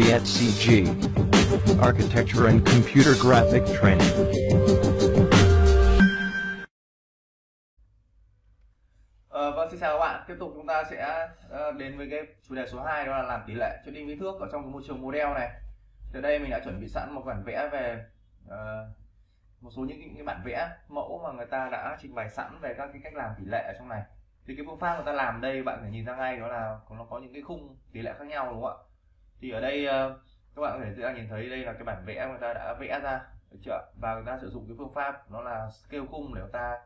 VNCG Architecture and Computer Graphic Training. Vâng, xin chào các bạn. Tiếp tục chúng ta sẽ đến với cái chủ đề số 2, đó là làm tỷ lệ thuyết định kích thước ở trong cái môi trường model này. Từ đây mình đã chuẩn bị sẵn một bản vẽ về một số những cái bản vẽ mẫu mà người ta đã trình bày sẵn về các cái cách làm tỷ lệ ở trong này. Thì cái phương pháp người ta làm đây bạn phải nhìn ra ngay, đó là nó có những cái khung tỷ lệ khác nhau, đúng không ạ? Thì ở đây các bạn có thể nhìn thấy đây là cái bản vẽ người ta đã vẽ ra, được chưa? Và người ta sử dụng cái phương pháp đó là scale khung để người ta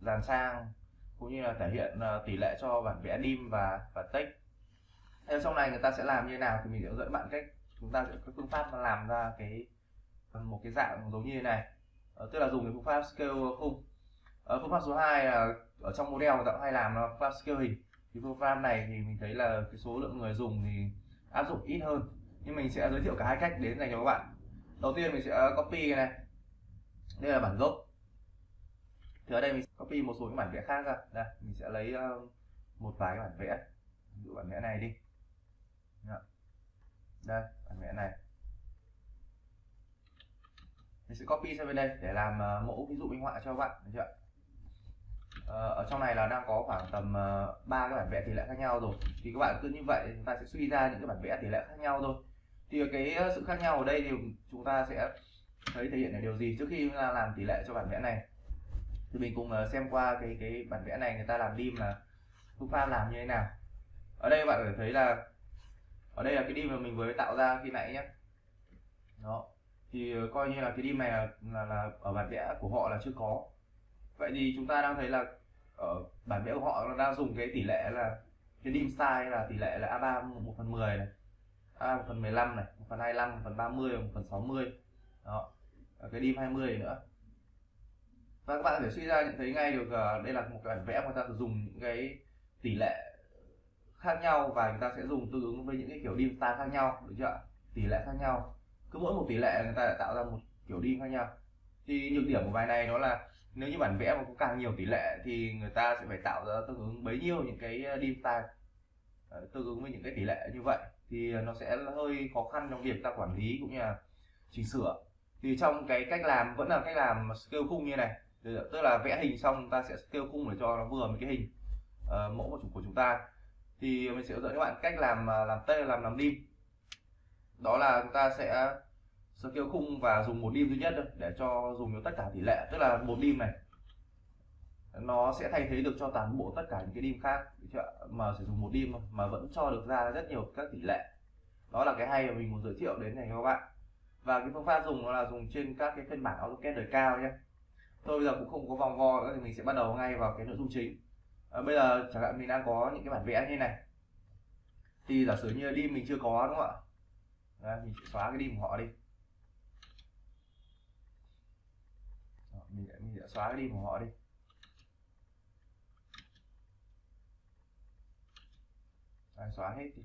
dàn sang cũng như là thể hiện tỷ lệ cho bản vẽ dim và text. Theo sau này người ta sẽ làm như thế nào thì mình sẽ hướng dẫn bạn cách chúng ta sẽ có phương pháp làm ra một cái dạng giống như thế này, tức là dùng cái phương pháp scale khung. Phương pháp số 2 là ở trong model người ta hay làm là phương pháp scale hình. Thì phương pháp này thì mình thấy là cái số lượng người dùng thì áp dụng ít hơn, nhưng mình sẽ giới thiệu cả hai cách đến dành cho các bạn. Đầu tiên mình sẽ copy cái này, đây là bản gốc. Thì ở đây mình copy một số cái bản vẽ khác ra. Đây, mình sẽ lấy một vài cái bản vẽ. Ví dụ bản vẽ này đi. Đây, bản vẽ này. Mình sẽ copy sang bên đây để làm mẫu ví dụ minh họa cho các bạn, được chưa? Ở trong này là đang có khoảng tầm 3 cái bản vẽ tỷ lệ khác nhau rồi. Thì các bạn cứ như vậy chúng ta sẽ suy ra những cái bản vẽ tỷ lệ khác nhau thôi. Thì cái sự khác nhau ở đây thì chúng ta sẽ thấy thể hiện là điều gì. Trước khi chúng ta làm tỷ lệ cho bản vẽ này thì mình cùng xem qua cái bản vẽ này người ta làm dim là phương pháp làm như thế nào. Ở đây bạn có thể thấy là ở đây là cái dim mà mình vừa tạo ra khi nãy nhé. Đó, thì coi như là cái dim này là ở bản vẽ của họ là chưa có. Vậy thì chúng ta đang thấy là ở bản vẽ của họ nó đang dùng cái tỷ lệ là cái dim size là tỷ lệ là A3 1/10 này, A1/15 này, 1/25, 1/30, 1/60. Đó, cái dim 20 nữa. Và các bạn có thể suy ra nhận thấy ngay được đây là một cái bản vẽ mà ta dùng những cái tỷ lệ khác nhau và người ta sẽ dùng tương ứng với những cái kiểu dim style khác nhau, được chưa ạ? Tỷ lệ khác nhau, cứ mỗi một tỷ lệ người ta đã tạo ra một kiểu dim khác nhau. Thì nhược điểm của bài này đó là nếu như bản vẽ mà có càng nhiều tỷ lệ thì người ta sẽ phải tạo ra tương ứng bấy nhiêu những cái dim style tương ứng với những cái tỷ lệ như vậy, thì nó sẽ hơi khó khăn trong việc ta quản lý cũng như là chỉnh sửa. Thì trong cái cách làm vẫn là cách làm scale khung như này. Tức là vẽ hình xong ta sẽ scale khung để cho nó vừa với cái hình mẫu của chúng ta. Thì mình sẽ hướng dẫn các bạn cách làm dim. Đó là chúng ta sẽ scale khung và dùng một dim duy nhất để cho dùng được tất cả tỷ lệ. Tức là một dim này nó sẽ thay thế được cho toàn bộ tất cả những cái dim khác, được chưa? Mà sử dụng một dim mà vẫn cho được ra rất nhiều các tỷ lệ. Đó là cái hay mà mình muốn giới thiệu đến này cho các bạn. Và cái phương pháp dùng đó là dùng trên các cái phiên bản AutoCAD đời cao nhé. Thôi bây giờ cũng không có vòng vo nữa thì mình sẽ bắt đầu ngay vào cái nội dung chính. Bây giờ chẳng hạn mình đang có những cái bản vẽ như này. Thì giả sử như dim mình chưa có, đúng không ạ? Đấy, mình sẽ xóa cái dim của họ đi. Đó, mình sẽ xóa cái dim của họ đi. Đấy, xóa hết đi.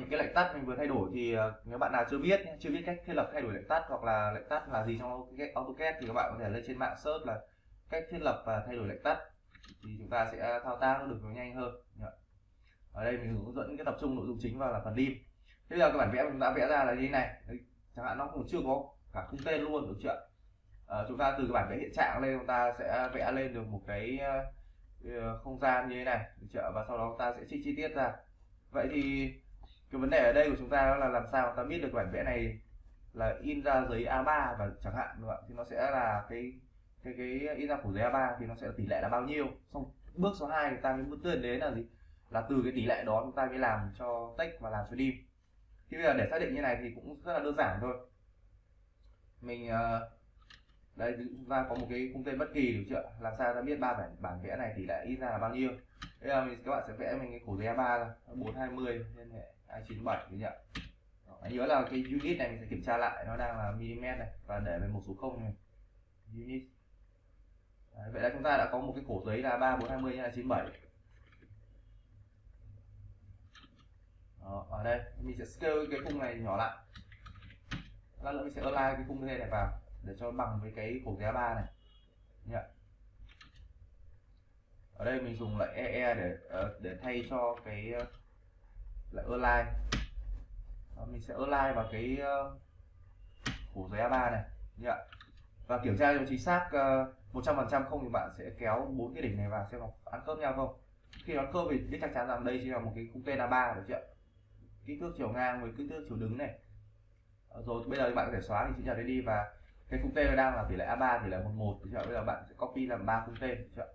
Những cái lệnh tắt mình vừa thay đổi thì nếu bạn nào chưa biết cách thiết lập thay đổi lệnh tắt hoặc là lệnh tắt là gì trong AutoCAD thì các bạn có thể lên trên mạng search là cách thiết lập và thay đổi lệnh tắt, thì chúng ta sẽ thao tác nó được nó nhanh hơn. Ở đây mình hướng dẫn cái tập trung nội dung chính vào là phần dim. Thế bây giờ các bản vẽ mình đã vẽ ra là như thế này, chẳng hạn nó cũng chưa có cả khung tên luôn, được chưa? Chúng ta từ cái bản vẽ hiện trạng lên chúng ta sẽ vẽ lên được một cái không gian như thế này, được chưa? Và sau đó chúng ta sẽ trích chi tiết ra. Vậy thì cái vấn đề ở đây của chúng ta đó là làm sao ta biết được bản vẽ này là in ra giấy A3 và chẳng hạn, đúng không? Thì nó sẽ là cái in ra của giấy A3 thì nó sẽ tỷ lệ là bao nhiêu. Xong bước số 2 chúng ta mới bước tới đến là gì? Là từ cái tỷ lệ đó chúng ta mới làm cho text và làm cho dim. Thì bây giờ để xác định như này thì cũng rất là đơn giản thôi. Mình đây chúng ta có một cái khung tên bất kỳ, được chưa? Làm sao ta biết bản vẽ này tỷ lệ in ra là bao nhiêu? Bây giờ các bạn sẽ vẽ mình cái khổ giấy A3 ra 420 x 297, đúng không ạ? Anh nhớ là cái unit này mình sẽ kiểm tra lại nó đang là mm này và để về một số 0 này unit. Đấy, vậy là chúng ta đã có một cái khổ giấy là 3 420 x 297. Đó, ở đây mình sẽ scale cái khung này nhỏ lại, lát nữa mình sẽ align cái khung này vào để cho bằng với cái khổ giấy A3 này, đúng không ạ? Ở đây mình dùng lại EE để thay cho cái lại align. Mình sẽ align vào cái khổ giấy A3 này và kiểm tra cho chính xác 100%, không thì bạn sẽ kéo 4 cái đỉnh này vào xem nó ăn khớp nhau không. Khi nó ăn khớp thì biết chắc chắn rằng đây chỉ là một cái khung tên A3, được chưa? Kích thước chiều ngang với kích thước chiều đứng này. Rồi bây giờ bạn có thể xóa thì chữ nhật đấy đi, và cái khung tên nó đang là tỷ lệ A3 tỷ lệ 11, được chưa? Bây giờ bạn sẽ copy làm 3 khung tên, được chưa?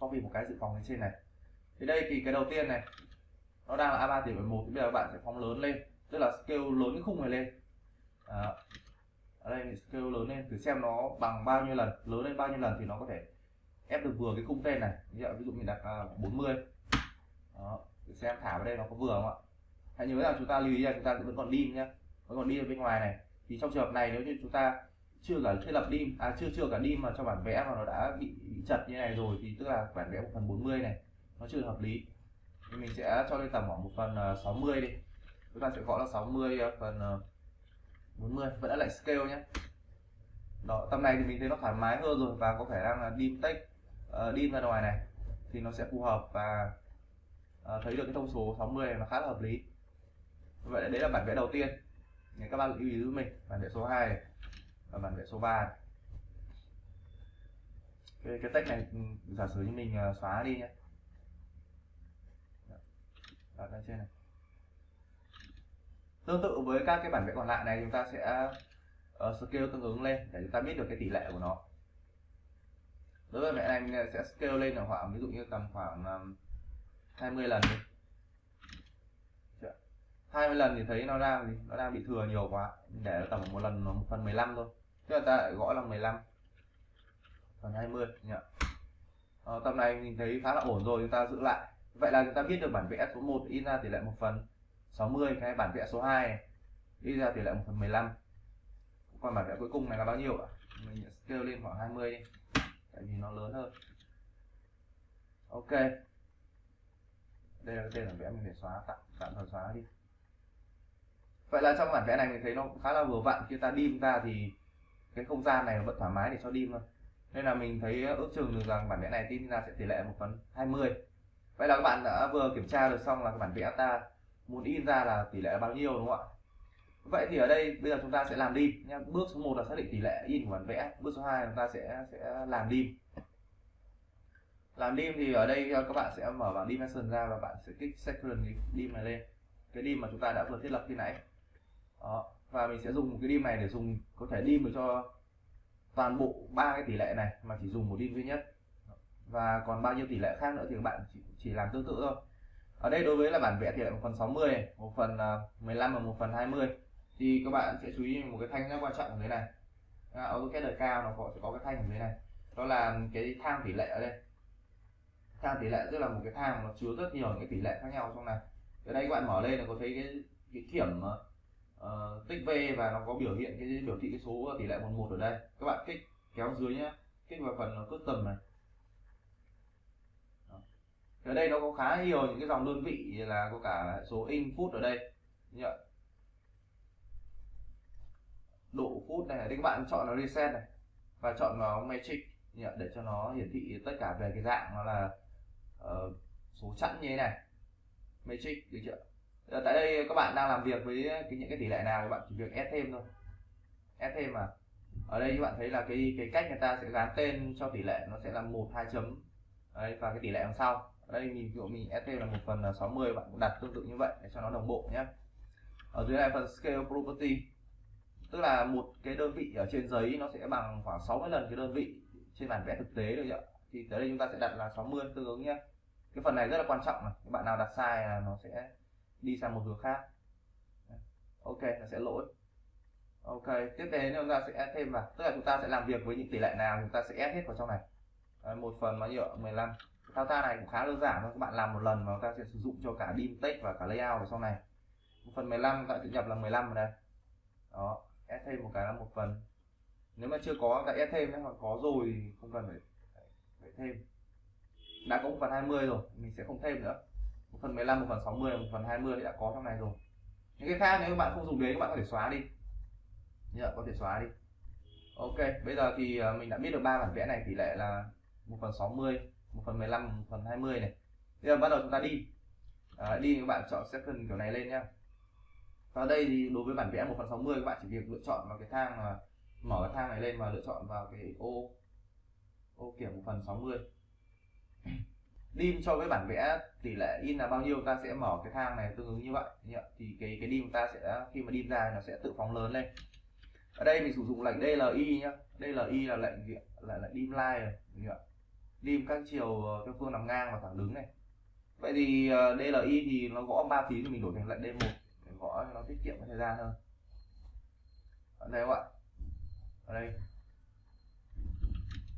Copy một cái dự phòng lên trên này. Thì đây thì cái đầu tiên này nó đang là A3 tỷ lệ 11, thì bây giờ bạn sẽ phóng lớn lên, tức là scale lớn cái khung này lên. Ở đây mình scale lớn lên, thử xem nó bằng bao nhiêu lần, lớn lên bao nhiêu lần thì nó có thể ép được vừa cái khung tên này. Ví dụ mình đặt 40. Đó, thử xem thả vào đây nó có vừa không ạ? Hãy nhớ rằng chúng ta lưu ý là chúng ta vẫn còn dim nhé, vẫn còn dim ở bên ngoài này. Thì trong trường hợp này nếu như chúng ta chưa cả thiết lập dim, chưa cả dim mà cho bản vẽ mà nó đã bị chật như này rồi, thì tức là bản vẽ 1/40 này nó chưa hợp lý. Thì mình sẽ cho lên tầm khoảng 1/60 đi, chúng ta sẽ gọi là 60/40, vẫn đã lại scale nhé. Đó, tầm này thì mình thấy nó thoải mái hơn rồi, và có thể đang là dim text dim ra ngoài này thì nó sẽ phù hợp, và thấy được cái thông số 60 này nó khá là hợp lý. Vậy đấy là bản vẽ đầu tiên. Nên các bạn lưu ý giúp mình bản vẽ số 2 này, và bản vẽ số 3 này. Cái text này giả sử như mình xóa đi nhé. Đặt lên trên này. Tương tự với các cái bản vẽ còn lại này, chúng ta sẽ scale tương ứng lên để chúng ta biết được cái tỷ lệ của nó. Đối với bản vẽ này mình sẽ scale lên ở khoảng ví dụ như tầm khoảng 20 lần đi. 20 lần thì thấy nó đang bị thừa nhiều quá, để tầm một lần 1/15 thôi, tức là ta lại gọi là 15/20. Tầm này mình thấy khá là ổn rồi, chúng ta giữ lại. Vậy là chúng ta biết được bản vẽ số 1 in ra tỷ lệ 1/60, cái bản vẽ số 2 in ra tỷ lệ 1/15. Còn bản vẽ cuối cùng này là bao nhiêu ạ? Mình scale lên khoảng 20 đi, tại vì nó lớn hơn. Ok, đây là cái tên bản vẽ mình để xóa, tạm thời xóa đi. Vậy là trong bản vẽ này mình thấy nó khá là vừa vặn. Khi ta dim ra thì cái không gian này nó vẫn thoải mái để cho dim thôi. Nên là mình thấy ước chừng được rằng bản vẽ này tin ra sẽ tỷ lệ 1/20. Vậy là các bạn đã vừa kiểm tra được xong là cái bản vẽ ta muốn in ra là tỷ lệ là bao nhiêu, đúng không ạ? Vậy thì ở đây bây giờ chúng ta sẽ làm dim nhé. Bước số 1 là xác định tỷ lệ in của bản vẽ. Bước số 2 chúng ta sẽ làm dim. Làm dim thì ở đây các bạn sẽ mở bảng dimension ra, và bạn sẽ kích section dim này lên. Cái dim mà chúng ta đã vừa thiết lập khi nãy. Đó, và mình sẽ dùng một cái dim này để có thể dim được cho toàn bộ 3 cái tỷ lệ này mà chỉ dùng một dim duy nhất, và còn bao nhiêu tỷ lệ khác nữa thì các bạn chỉ làm tương tự thôi. Ở đây đối với là bản vẽ tỷ lệ 1/60, 1/15 và 1/20 thì các bạn sẽ chú ý một cái thanh rất quan trọng ở dưới này. AutoCAD đời cao nó sẽ có cái thanh ở dưới này, đó là cái thang tỷ lệ. Ở đây thang tỷ lệ tức là một cái thang nó chứa rất nhiều những cái tỷ lệ khác nhau trong này. Ở đây các bạn mở lên là có thấy cái kiểm tích V, và nó có biểu hiện cái biểu thị cái số tỷ lệ 11 ở đây. Các bạn kích kéo dưới nhé, kích vào phần custom này. Đó. Ở đây nó có khá nhiều những cái dòng đơn vị, là có cả số in phút ở đây, độ phút này. Ở đây các bạn chọn nó reset này và chọn nó matrix để cho nó hiển thị tất cả về cái dạng nó là số chẵn như thế này, matrix, được chưa? Tại đây các bạn đang làm việc với những cái tỷ lệ nào thì bạn chỉ việc ép thêm thôi, ép thêm mà. Ở đây các bạn thấy là cái cách người ta sẽ gán tên cho tỷ lệ nó sẽ là 1, 2 chấm. Đấy, và cái tỷ lệ đằng sau. Ở đây ví dụ mình ép thêm là 1/60, bạn cũng đặt tương tự như vậy để cho nó đồng bộ nhé. Ở dưới này phần scale property, tức là một cái đơn vị ở trên giấy nó sẽ bằng khoảng 60 lần cái đơn vị trên bản vẽ thực tế, được chưa? Thì tới đây chúng ta sẽ đặt là 60 tương ứng nhé. Cái phần này rất là quan trọng này, các bạn nào đặt sai là nó sẽ đi sang một hướng khác. Ok, nó sẽ lỗi. Ok, tiếp đến chúng ta sẽ add thêm vào, tức là chúng ta sẽ làm việc với những tỷ lệ nào chúng ta sẽ add hết vào trong này. 1/15. Thao tác này cũng khá đơn giản thôi, các bạn làm một lần mà chúng ta sẽ sử dụng cho cả dim text và cả layout ở trong này. 1/15 các bạn sẽ nhập là 15 vào đây. Đó, add thêm một cái là 1/15. Nếu mà chưa có các add thêm, hoặc có rồi thì không cần phải thêm. Đã có 1/20 rồi, mình sẽ không thêm nữa. 1/15, 1/60, 1/20 thì đã có trong này rồi. Những cái khác nếu các bạn không dùng đến các bạn có thể xóa đi. Có thể xóa đi. Ok, bây giờ thì mình đã biết được 3 bản vẽ này tỷ lệ là 1/60, 1/15, 1/20 này. Bây giờ bắt đầu chúng ta đi. đi các bạn chọn section kiểu này lên nhá. Và đây thì đối với bản vẽ 1/60 các bạn chỉ việc lựa chọn vào cái thang là mở cái thang này lên và lựa chọn vào cái ô kiểu 1/60. Dim cho với bản vẽ tỷ lệ in là bao nhiêu, ta sẽ mở cái thang này tương ứng như vậy. Thì cái dim ta sẽ khi mà dim ra nó sẽ tự phóng lớn lên. Ở đây mình sử dụng lệnh DLI nhá. DLI là lệnh dim line rồi. Dim các chiều theo phương nằm ngang và thẳng đứng này. Vậy thì DLI thì nó gõ 3 phím thì mình đổi thành lệnh D1 để gõ cho nó tiết kiệm thời gian hơn. Ở đây các bạn.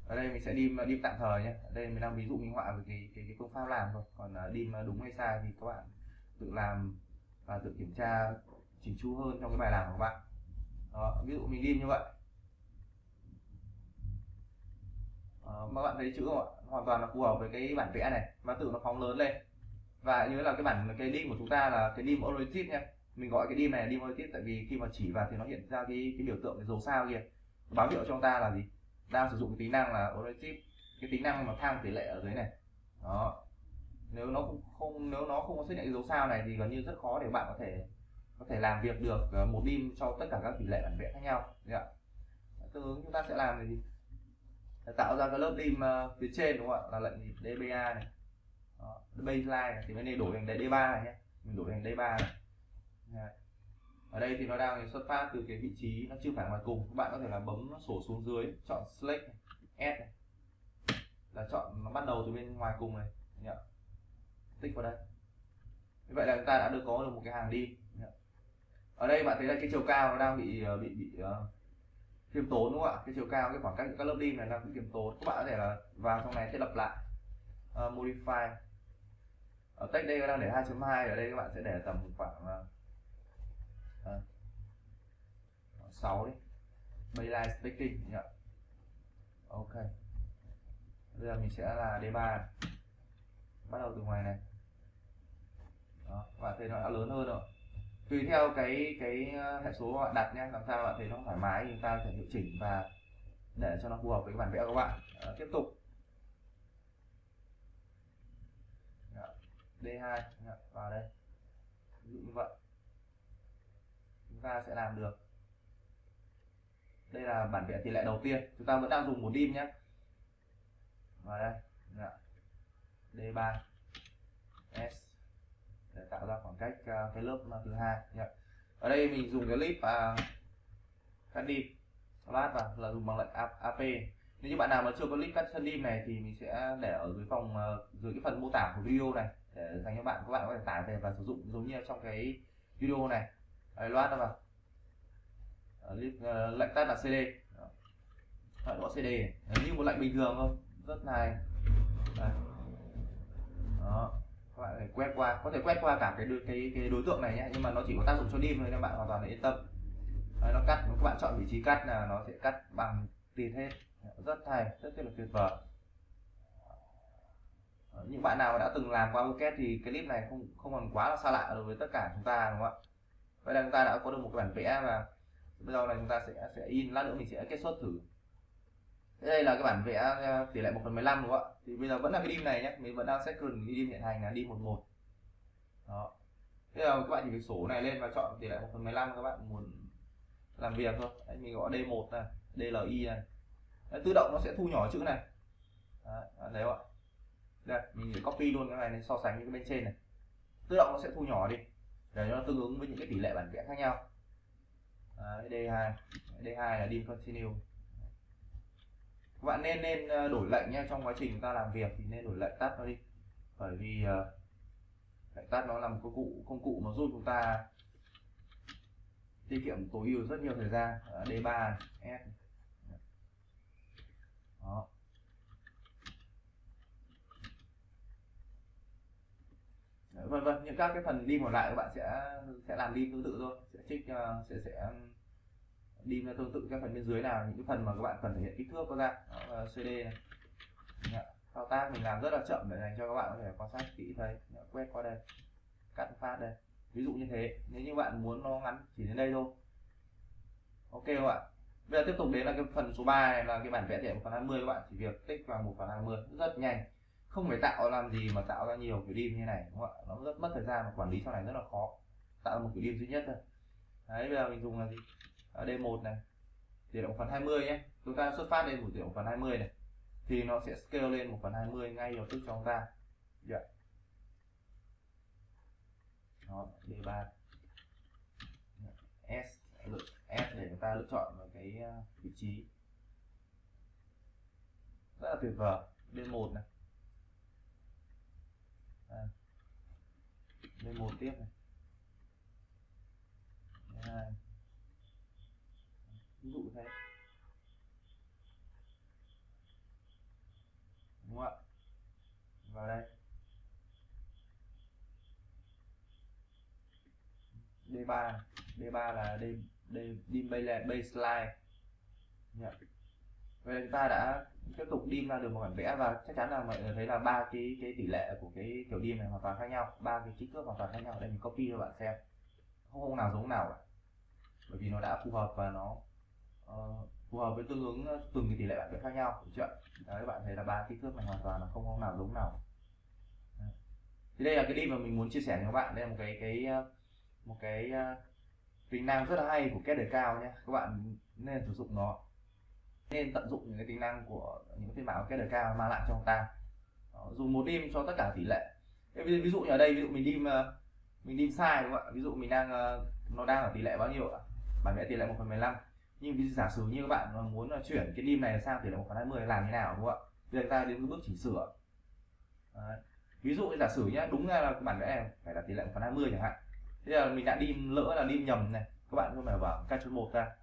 Ở đây mình sẽ dim tạm thời nhé. Ở đây mình đang ví dụ minh họa về cái phương pháp làm thôi. Còn dim đúng hay sai thì các bạn tự làm và tự kiểm tra chỉnh chu hơn trong cái bài làm của các bạn. Đó, ví dụ mình dim như vậy. Mà bạn thấy chữ không ạ? Hoàn toàn là phù hợp với cái bản vẽ này, mà tự nó phóng lớn lên. Và như là cái dim của chúng ta là cái dim oriented nha. Mình gọi cái dim này là dim oriented tại vì khi mà chỉ vào thì nó hiện ra cái biểu tượng cái dấu sao kia. Báo hiệu cho chúng ta là gì? Đang sử dụng cái tính năng là oriented, cái tính năng mà thang tỷ lệ ở dưới này. Đó. Nếu nó không có xuất hiện dấu sao này thì gần như rất khó để bạn có thể làm việc được một dim cho tất cả các tỷ lệ bản vẽ khác nhau. Tương ứng chúng ta sẽ làm gì? Để tạo ra cái lớp dim phía trên đúng không ạ, là lệnh gì? DBA này. Đó, baseline này thì bên này đổi thành D3 này nhé. Mình đổi thành D3 này. Ở đây thì nó đang xuất phát từ cái vị trí nó chưa phải ngoài cùng. Các bạn có thể là bấm nó sổ xuống dưới, chọn select S này. Là chọn nó bắt đầu từ bên ngoài cùng này, tích vào đây. Như vậy là chúng ta đã có được một cái hàng dim. Ở đây bạn thấy là cái chiều cao nó đang bị khiêm tốn đúng không ạ? Cái chiều cao, cái khoảng cách giữa các lớp dim này là bị khiêm tốn. Các bạn có thể là vào trong này sẽ lập lại modify. Ở text đây đang để 2.2, ở đây các bạn sẽ để tầm khoảng 6 đi. Baseline stacking nhỉ. Ok. Bây giờ mình sẽ là D3. Bắt đầu từ ngoài này. Đó, các bạn thấy nó đã lớn hơn rồi. Tùy theo cái hệ số bạn đặt nhé, làm sao bạn thấy nó thoải mái thì ta phải điều chỉnh và để cho nó phù hợp với cái bản vẽ của các bạn. Tiếp tục D2 vào đây, ví dụ như vậy chúng ta sẽ làm được. Đây là bản vẽ tỷ lệ đầu tiên, chúng ta vẫn đang dùng một dim nhé. Vào đây D3 S để tạo ra khoảng cách cái lớp thứ 2. Ở đây mình dùng cái clip và cắt dim lát vào là dùng bằng lệnh AP. Nếu như bạn nào mà chưa có clip cắt chân dim này thì mình sẽ để ở dưới dưới cái phần mô tả của video này để dành cho bạn, các bạn có thể tải về và sử dụng giống như trong cái video này. Đấy, loát ra vào clip, lệnh tắt là CD. Đó, gõ CD như một lệnh bình thường thôi, rất này. Đó, các bạn quét qua, có thể quét qua cả cái đối tượng này nhé, nhưng mà nó chỉ có tác dụng cho dim thôi nên bạn hoàn toàn là yên tâm. Đấy, nó cắt, các bạn chọn vị trí cắt là nó sẽ cắt bằng tiền hết, rất hay, rất là tuyệt vời. Những bạn nào đã từng làm qua AutoCAD thì cái clip này không còn quá là xa lạ đối với tất cả chúng ta đúng không ạ? Vậy là chúng ta đã có được một cái bản vẽ và bây giờ là chúng ta sẽ in, lát nữa mình sẽ kết xuất thử. Đây là cái bản vẽ tỷ lệ 1/15 đúng không ạ? Thì bây giờ vẫn là cái dim này nhé, mình vẫn đang set current dim hiện hành là dim 11. Đó. Bây giờ các bạn chỉ việc sổ này lên và chọn tỷ lệ 1/15 các bạn muốn làm việc thôi. Đấy, mình gõ D1 này, DLI này. Đấy, tự động nó sẽ thu nhỏ chữ này. Đấy, đấy ạ. Đây, mình copy luôn cái này lên so sánh với cái bên trên này. Tự động nó sẽ thu nhỏ đi để nó tương ứng với những cái tỷ lệ bản vẽ khác nhau. Đấy, D2. D2 là dim continue. Các bạn nên đổi lệnh nhé, trong quá trình ta làm việc thì nên đổi lệnh tắt nó đi, bởi vì lệnh tắt nó là một công cụ mà giúp chúng ta tiết kiệm tối ưu rất nhiều thời gian. D3 S. Đó. Đấy, vân vân, những các cái phần dim còn lại các bạn sẽ làm dim tương tự thôi, sẽ dim ra tương tự các phần bên dưới nào những cái phần mà các bạn cần thể hiện kích thước có ra. Đó, CD này. Thao tác mình làm rất là chậm để dành cho các bạn có thể quan sát kỹ thấy. Quét qua đây, cắt phát đây, ví dụ như thế. Nếu như bạn muốn nó ngắn chỉ đến đây thôi, ok các bạn. Bây giờ tiếp tục đến là cái phần số 3 này, là cái bản vẽ tỷ lệ 1/20. Các bạn chỉ việc tích vào 1/20 rất nhanh, không phải tạo làm gì mà tạo ra nhiều kiểu dim như này, đúng không ạ? Nó rất mất thời gian và quản lý sau này rất là khó. Tạo ra một kiểu dim duy nhất thôi. Đấy, bây giờ mình dùng là gì? D1 này, tỷ động phần 20 nhé. Chúng ta xuất phát lên một tỷ động phần 20 này, thì nó sẽ scale lên 1/20 ngay lập tức cho chúng ta. Được. Đó, D3 S, S để chúng ta lựa chọn vào cái vị trí rất là tuyệt vời. D1 này, D1 tiếp này, D2, ví dụ thế, đúng không ạ? Vào đây D3, D3 là dim baseline. Vậy là chúng ta đã tiếp tục dim ra được một bản vẽ, và chắc chắn là mọi người thấy là ba cái tỷ lệ của cái kiểu dim này hoàn toàn khác nhau, ba cái kích thước hoàn toàn khác nhau. Đây mình copy cho bạn xem, không nào giống nào cả, bởi vì nó đã phù hợp và nó phù hợp với tương ứng từng cái tỷ lệ bản vẽ khác nhau, đúng chưa? Đấy, các bạn thấy là ba kích thước này hoàn toàn là không nào giống nào. Đấy. Thì đây là cái dim mà mình muốn chia sẻ với các bạn. Đây là một cái tính năng rất là hay của CAD đời cao nhé, các bạn nên sử dụng nó, nên tận dụng những cái tính năng của những phiên bản CAD đời cao mang lại cho chúng ta. Dùng một dim cho tất cả tỷ lệ. Ví dụ như ở đây, ví dụ mình dim sai, đúng không ạ? Ví dụ mình nó đang ở tỷ lệ bao nhiêu ạ? Bản vẽ tỷ lệ 1/15. Nhưng giả sử như các bạn muốn chuyển cái dim này sang tỷ lệ 1/20 làm thế nào, đúng không ạ? Bây giờ ta đến bước chỉnh sửa. Đấy. Ví dụ giả sử nhé, đúng là bản vẽ này phải là tỷ lệ 1/20 chẳng hạn. Thế là mình đã dim, lỡ là dim nhầm này, các bạn không phải vào Ctrl 1 ra,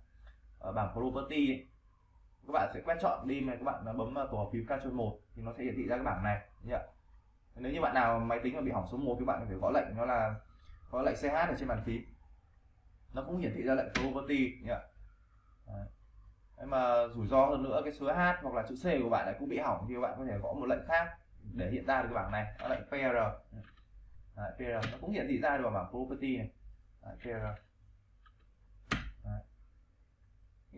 ở bảng Property ấy, các bạn sẽ quét chọn dim này, các bạn bấm vào tổ hợp phím Ctrl 1 thì nó sẽ hiển thị ra cái bảng này. Nếu như bạn nào máy tính mà bị hỏng số 1 thì bạn phải có lệnh, nó là có lệnh CH ở trên bàn phím, nó cũng hiển thị ra lệnh Property. Đấy. Mà rủi ro hơn nữa, cái số H hoặc là chữ C của bạn này cũng bị hỏng thì các bạn có thể có một lệnh khác để hiện ra được cái bảng này, đó là lệnh PR. Đấy, PR nó cũng hiển thị ra được vào bảng Property này. Đấy, PR. Đấy.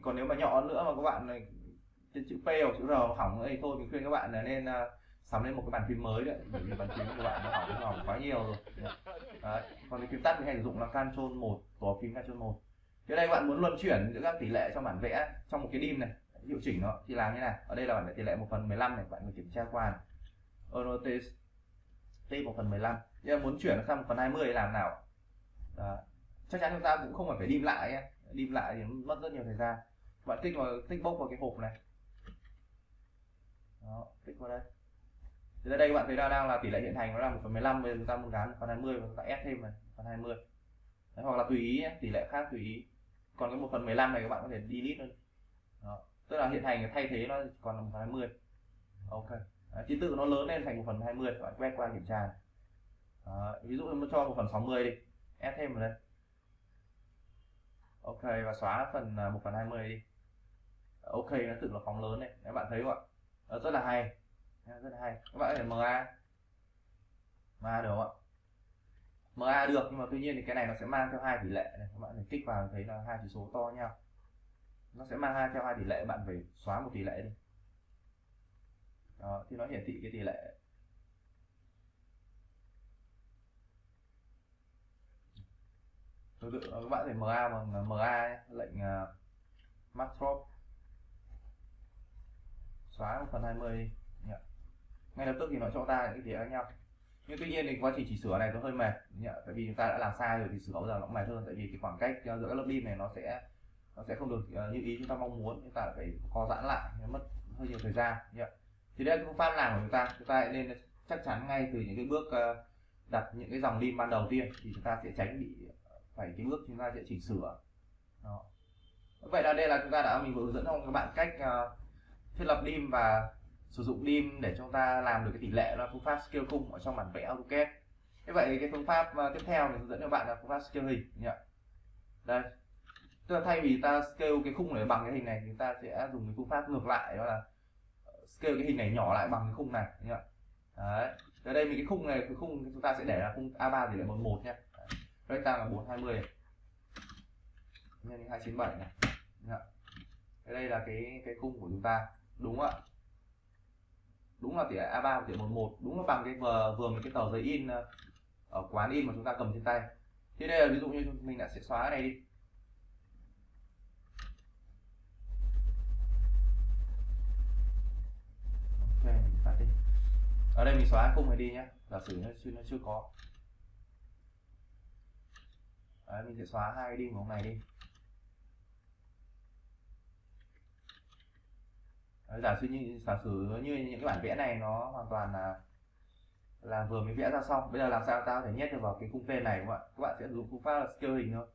Còn nếu mà nhỏ nữa mà các bạn này, trên chữ P hoặc chữ R hỏng thì thôi, mình khuyên các bạn là nên sắm lên một cái bàn phím mới đấy, bởi vì bàn phím của bạn nó hỏng quá nhiều rồi. Đấy. Còn cái phím tắt mình hay sử dụng là Ctrl 1, tổ phím Ctrl 1. Thế đây các bạn muốn luân chuyển giữa các tỷ lệ trong bản vẽ trong một cái dim này, hiệu chỉnh nó thì làm như này. Ở đây là bản vẽ tỷ lệ 1/15 này, bạn phải kiểm tra qua này. Annotate T 1/15. Giờ muốn chuyển sang 1/20 làm nào? Đó. Chắc chắn chúng ta cũng không phải dim lại nhé. Dim lại thì mất rất nhiều thời gian. Bạn kích vào, tích bốc vào cái hộp này. Đó, kích vào đây. Thì đây các bạn thấy đang là tỷ lệ hiện hành nó là 1/15, bây giờ chúng ta muốn gắn 1/20 và chúng ta ép thêm này, 1/20. Đấy, hoặc là tùy ý nhé, tỷ lệ khác tùy ý. Còn cái 1/15 này các bạn có thể delete luôn. Đó, tức là hiện hành thay thế nó còn là 1/20. Ok. Ký tự nó lớn lên thành 1/20, các bạn quét qua kiểm tra. Đó, ví dụ mình cho 1/60 đi, ép thêm vào đây. Ok, và xóa phần 1/20 đi. Ok, nó tự nó phóng lớn này, các bạn thấy không ạ? Đó, rất là hay, rất là hay. Các bạn có thể MA được không ạ? MA được, nhưng mà tuy nhiên thì cái này nó sẽ mang theo 2 tỷ lệ này. Các bạn phải kích vào thấy là 2 chỉ số to nhau, nó sẽ mang theo 2 tỷ lệ, bạn phải xóa 1 tỷ lệ đi. Đó, thì nó hiển thị cái tỷ lệ. Tương tự các bạn phải MA bằng MA lệnh Matrop, xóa 1/20 đi. Ngay lập tức thì nó cho ta những cái tỷ lệ khác nhau. Nhưng tuy nhiên thì quá trình chỉ sửa này nó hơi mệt, tại vì chúng ta đã làm sai rồi thì sửa bao giờ nó cũng mệt hơn, tại vì cái khoảng cách giữa các lớp dim này nó sẽ không được như ý chúng ta mong muốn, chúng ta phải co giãn lại, nó mất hơi nhiều thời gian. Thì đây là phương pháp làm của chúng ta nên chắc chắn ngay từ những cái bước đặt những cái dòng lim ban đầu tiên, thì chúng ta sẽ tránh bị phải cái bước chúng ta sẽ chỉnh sửa. Đó. Vậy là đây là chúng ta đã mình vừa hướng dẫn cho các bạn cách thiết lập dim và sử dụng dim để chúng ta làm được cái tỷ lệ, là phương pháp scale khung ở trong bản vẽ AutoCAD. Thế vậy cái phương pháp tiếp theo mình hướng dẫn cho các bạn là phương pháp scale hình. Đây, tức là thay vì ta scale cái khung này bằng cái hình này, chúng ta sẽ dùng cái phương pháp ngược lại, đó là scale cái hình này nhỏ lại bằng cái khung này. Đấy, ở đây mình cái khung này, cái khung chúng ta sẽ để là khung A3 tỷ lệ 11 nhé. Đây ta là 420 nhân 297 này. Đây là cái khung của chúng ta, đúng không ạ? đúng là tỉa A3 và tỉa 11, đúng là bằng cái vừa cái tờ giấy in ở quán in mà chúng ta cầm trên tay. Thì đây là ví dụ như mình đã sẽ xóa cái này đi. Ok, mình tắt đi. Ở đây mình xóa khung này đi nhé, giả sử nó chưa có. Đấy, mình sẽ xóa hai cái đinh của ông này đi. Đấy, giả sử như những cái bản vẽ này nó hoàn toàn là vừa mới vẽ ra xong. Bây giờ làm sao ta có thể nhét được vào cái khung tên này, đúng không ạ? Các bạn sẽ dùng phương pháp là scale hình thôi.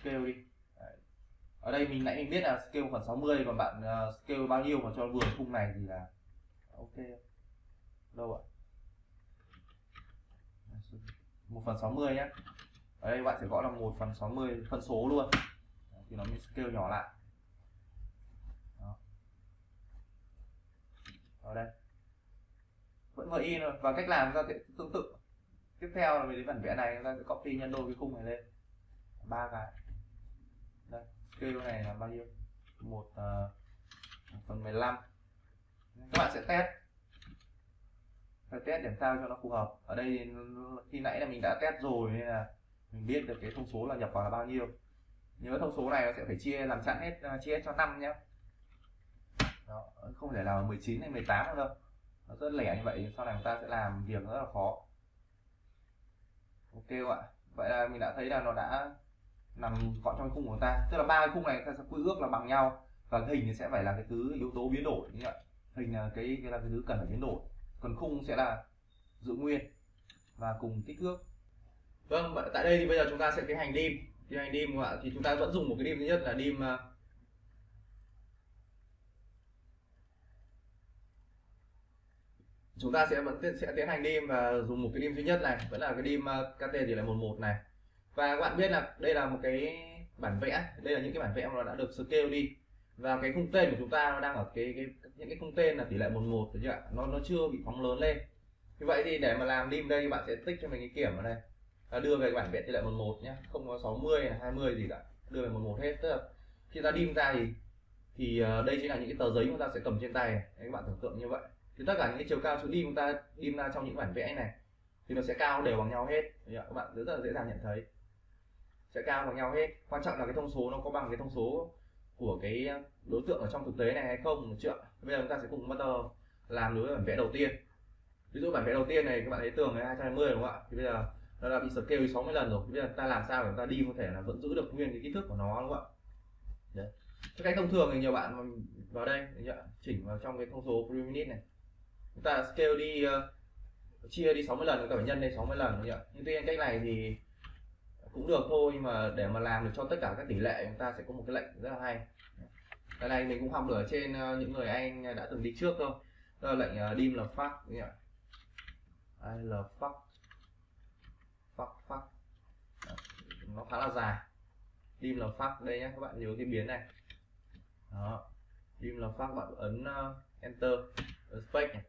Scale đi. Đấy. Ở đây mình nãy mình biết là scale khoảng 60, còn bạn scale bao nhiêu mà cho vừa khung này thì là ok. Đâu ạ? 1/60 nhé. Ở đây bạn sẽ gõ là 1/60 phân số luôn. Đấy, thì nó mới scale nhỏ lại. Đó. Ở đây vẫn vừa in rồi, và cách làm ra tương tự. Tiếp theo là mình đến bản vẽ này, chúng ta sẽ copy nhân đôi cái khung này lên. 3 cái. Đây, scale này là bao nhiêu? 1/15. Các bạn sẽ test. Phải test điểm sao cho nó phù hợp. Ở đây khi nãy là mình đã test rồi nên là mình biết được cái thông số là nhập vào là bao nhiêu. Nhớ thông số này nó sẽ phải chia làm chẵn hết, chia hết cho 5 nhé. Đó, không thể là 19 hay 18 đâu. Nó rất lẻ như vậy, sau này chúng ta sẽ làm việc rất là khó. Ok các bạn. Vậy là mình đã thấy là nó đã nằm gọn trong khung của chúng ta. Tức là ba cái khung này ta sẽ quy ước là bằng nhau, và hình thì sẽ phải là cái thứ yếu tố biến đổi nhé. Hình là cái thứ cần phải biến đổi. Còn khung sẽ là giữ nguyên và cùng kích thước. Vâng, tại đây thì bây giờ chúng ta sẽ tiến hành dim. Tiến hành dim các bạn, thì chúng ta vẫn dùng một cái dim thứ nhất là dim chúng ta sẽ tiến hành dim và dùng một cái dim duy nhất này, vẫn là cái dim KT thì là 11 này. Và các bạn biết là đây là một cái bản vẽ, đây là những cái bản vẽ mà nó đã được scale đi. Và cái khung tên của chúng ta nó đang ở những cái khung tên là tỷ lệ 11 đúng chưa ạ? Nó chưa bị phóng lớn lên. Như vậy thì để mà làm dim đây, bạn sẽ tích cho mình cái kiểm ở đây. Là đưa về bản vẽ tỷ lệ 11 nhé, không có 60 này, 20 gì cả, đưa về 11 hết. Tức là khi ta dim ra thì đây chính là những cái tờ giấy chúng ta sẽ cầm trên tay. Đấy, các bạn tưởng tượng như vậy. Thì tất cả những cái chiều cao chữ dim chúng ta dim ra trong những bản vẽ này thì nó sẽ cao đều bằng nhau hết. Các bạn rất là dễ dàng nhận thấy. Sẽ cao bằng nhau hết. Quan trọng là cái thông số nó có bằng cái thông số của cái đối tượng ở trong thực tế này hay không, được chưa? Bây giờ chúng ta sẽ cùng bắt đầu làm đối với bản vẽ đầu tiên. Ví dụ bản vẽ đầu tiên này các bạn thấy tường này 220 đúng không ạ? Thì bây giờ nó đã bị scale 60 lần rồi. Thì bây giờ ta làm sao để chúng ta đi có thể là vẫn giữ được nguyên cái kích thước của nó, đúng không ạ? Đấy. Cái cách thông thường thì nhiều bạn vào đây chỉnh vào trong cái thông số pre-minute này. Chúng ta scale đi chia đi 60 lần, chúng ta phải nhân đây 60 lần, đúng không ạ? Nhưng tuy nhiên cách này thì cũng được thôi, nhưng mà để mà làm được cho tất cả các tỷ lệ chúng ta sẽ có một cái lệnh rất là hay. Cái này mình cũng học được ở trên những người anh đã từng đi trước thôi. Đó là lệnh dim là fuck, đúng không ạ? I love fuck. Fuck. Nó khá là dài. Dim là fuck đây nhé, các bạn nhớ cái biến này. Đó. Dim là fuck, bạn ấn enter, ấn space này.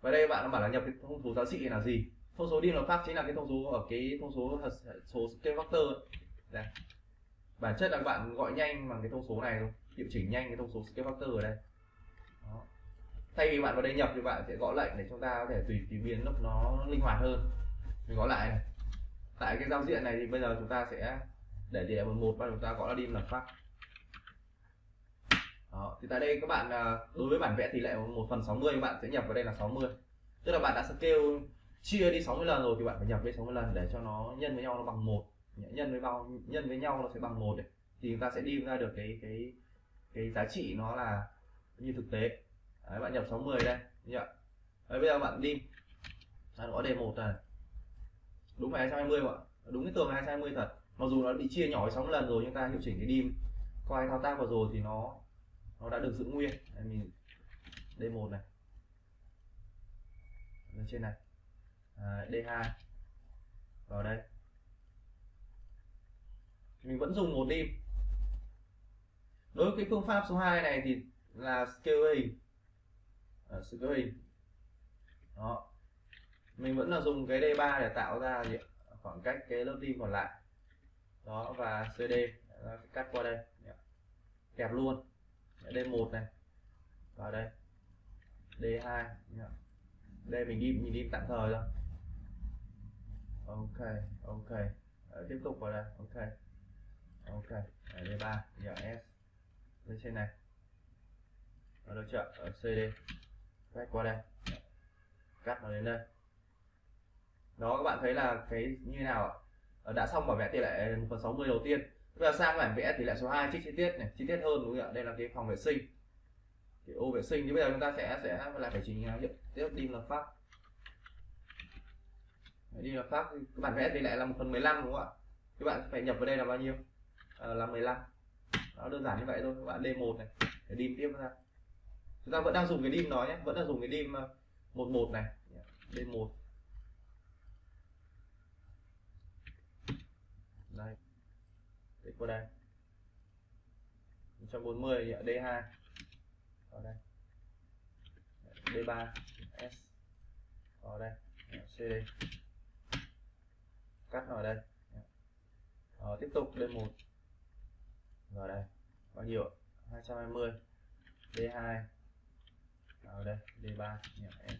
Và đây bạn bảo là nhập cái thông số giá trị là gì? Thông số dim là fuck chính là cái thông số ở cái thông số scale factor này. Bản chất là các bạn gọi nhanh bằng cái thông số này thôi, điều chỉnh nhanh cái thông số scale factor ở đây. Đó. Thay vì bạn vào đây nhập thì bạn sẽ gõ lệnh để chúng ta có thể tùy biến lúc nó linh hoạt hơn. Mình gõ lại này. Tại cái giao diện này thì bây giờ chúng ta sẽ để tỷ lệ 11 và chúng ta gọi là dim là fuck. Đó. Thì tại đây các bạn đối với bản vẽ tỷ lệ 1/60 bạn sẽ nhập vào đây là 60. Tức là bạn đã scale chia đi 60 lần rồi thì bạn phải nhập với 60 lần để cho nó nhân với nhau nó bằng 1. Nhân với nhau nó sẽ bằng 1 đấy. Thì chúng ta sẽ dim ra được cái giá trị nó là như thực tế. Đấy, bạn nhập 60 đây. Đấy, bây giờ bạn dim. Ta gõ đề 1 này. Đúng là 220 ạ. Đúng cái tường 220 thật. Mặc dù nó bị chia nhỏ 60 lần rồi nhưng ta hiệu chỉnh cái dim qua cái thao tác vừa rồi thì nó đã được giữ nguyên. Đấy, mình D1 này. Ở trên này. D2 vào đây. Mình vẫn dùng một dim. Đối với cái phương pháp số 2 này thì là scale hình. Scale hình. Đó. Mình vẫn là dùng cái D3 để tạo ra khoảng cách cái lớp dim còn lại. Đó, và CD cắt qua đây. Kẹp luôn. D1 này. Vào đây. D2. Đây mình đi tạm thời thôi. Ok. Tiếp tục vào đây. Ok. D3. S. Lên trên này. Ở đâu chợ? Ở CD. Quét qua đây. Cắt nó đến đây. Đó, các bạn thấy là cái như thế nào ạ? Đã xong bản vẽ tỷ lệ phần 60 đầu tiên. Bây giờ sang bản vẽ tỷ lệ số 2, trích chi tiết này, chi tiết hơn đúng không ạ? Đây là cái phòng vệ sinh. Cái ô vệ sinh thì bây giờ chúng ta sẽ lại phải chỉnh hiệu tiếp đi lập pháp. Đi lập pháp thì các bản vẽ tỷ lệ là 1/15 đúng không ạ? Các bạn phải nhập vào đây là bao nhiêu? Là 15. Đó, đơn giản như vậy thôi. Các bạn D1 này, để dim tiếp ra. Chúng ta vẫn đang dùng cái dim đó nhé, vẫn là dùng cái dim 11 này, D1. Đây. Tích vào đây. 140 thì D2. Ở đây. D3 S. Ở đây. CD. Cắt ở đây. Tiếp tục D1. Rồi đây. Bao nhiêu ạ? 220. D2. Vào đây, D3 S.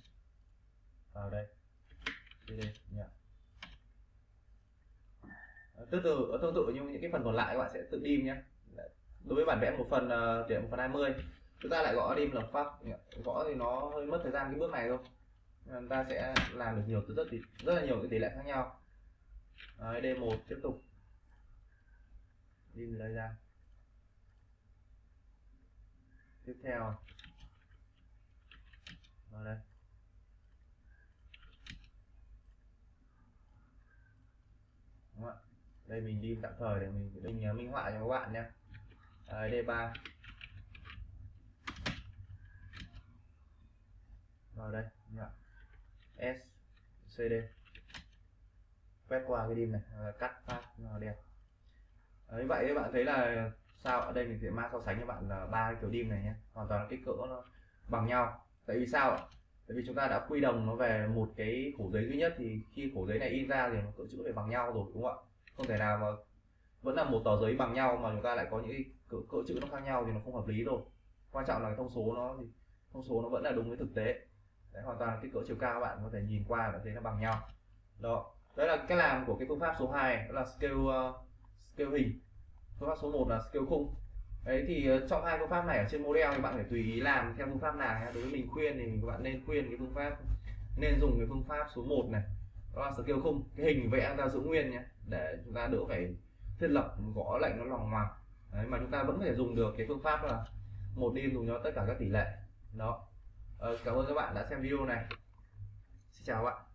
Vào đây. CD tương tự như những cái phần còn lại các bạn sẽ tự dim nhé. Đối với bản vẽ một phần tỷ lệ 1/20 chúng ta lại gõ dim lập pháp, gõ thì nó hơi mất thời gian cái bước này thôi. Chúng ta sẽ làm được nhiều rất là nhiều cái tỷ lệ khác nhau. Đấy, D1 tiếp tục dim từ đây ra. Tiếp theo vào đây. Đúng không ạ? Đây mình đi tạm thời để mình minh họa cho các bạn nhé. D3 vào đây S CD quét qua cái dim này, cắt phát đẹp. Như vậy các bạn thấy là sao ở đây mình sẽ so sánh cho bạn là 3 kiểu dim này nhé, hoàn toàn là kích cỡ nó bằng nhau. Tại vì sao ạ? Tại vì chúng ta đã quy đồng nó về một cái khổ giấy duy nhất, thì khi khổ giấy này in ra thì nó cỡ chữ phải bằng nhau rồi đúng không ạ? Không thể nào mà vẫn là một tờ giấy bằng nhau mà chúng ta lại có những cái cỡ chữ nó khác nhau thì nó không hợp lý rồi. Quan trọng là cái thông số nó vẫn là đúng với thực tế. Đấy, hoàn toàn là cái cỡ chiều cao các bạn có thể nhìn qua và thấy nó bằng nhau. Đó, đấy là cái làm của cái phương pháp số 2, đó là scale hình. Phương pháp số 1 là scale khung. Đấy thì trong hai phương pháp này ở trên model thì bạn phải tùy ý làm theo phương pháp nào. Đối với mình khuyên thì các bạn nên khuyên cái phương pháp, nên dùng cái phương pháp số 1 này. Đó là scale khung, cái hình vẽ ra giữ nguyên nhé, để chúng ta đỡ phải thiết lập gõ lệnh nó lòng ngoằng. Đấy, mà chúng ta vẫn có thể dùng được cái phương pháp là một dim dùng cho tất cả các tỷ lệ. Đó. Cảm ơn các bạn đã xem video này. Xin chào các bạn.